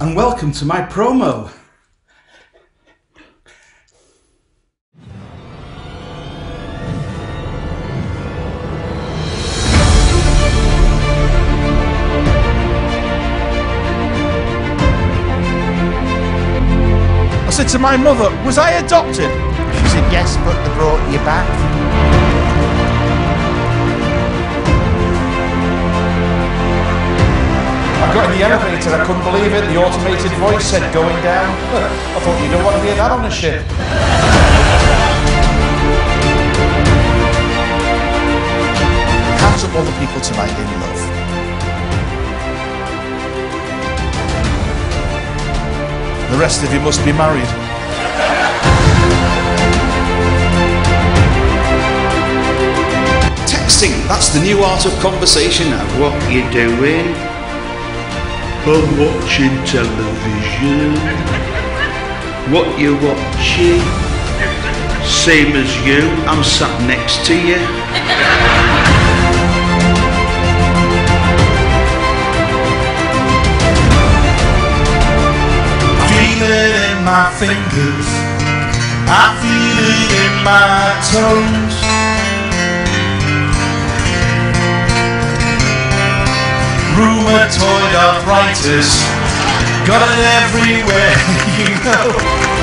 and welcome to my promo. I said to my mother, was I adopted? She said, yes, but they brought you back. I got in the elevator, I couldn't believe it, the automated voice said going down. I thought you don't want to hear that on a ship. Catch up other people tonight in love. The rest of you must be married. Texting, that's the new art of conversation. What are you doing? I'm watching television. What you watching? Same as you, I'm sat next to you. I feel it in my fingers, I feel it in my toes. Rheumatoid arthritis, got it everywhere, you know.